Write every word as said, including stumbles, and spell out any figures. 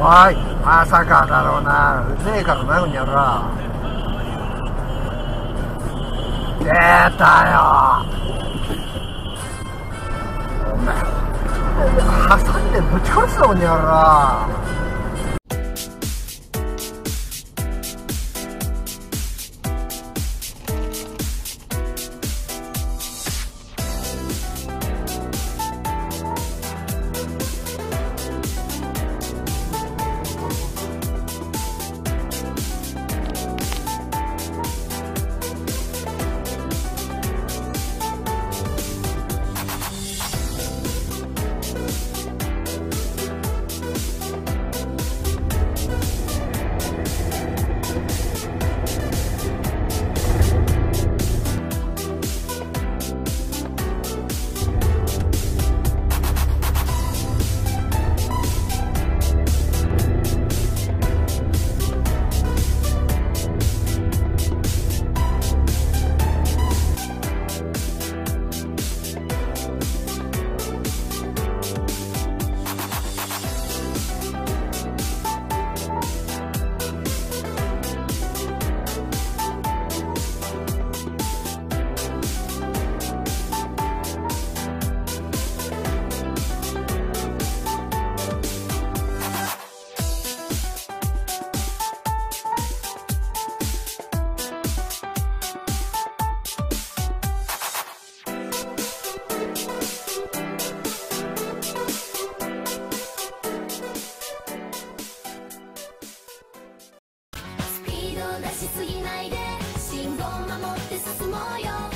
おい、まさかだろうな。うぜえからなるんやろ。出たよ。お前、挟んでぶち殺すのにやろ。出しすぎないで、信号守って進もうよ。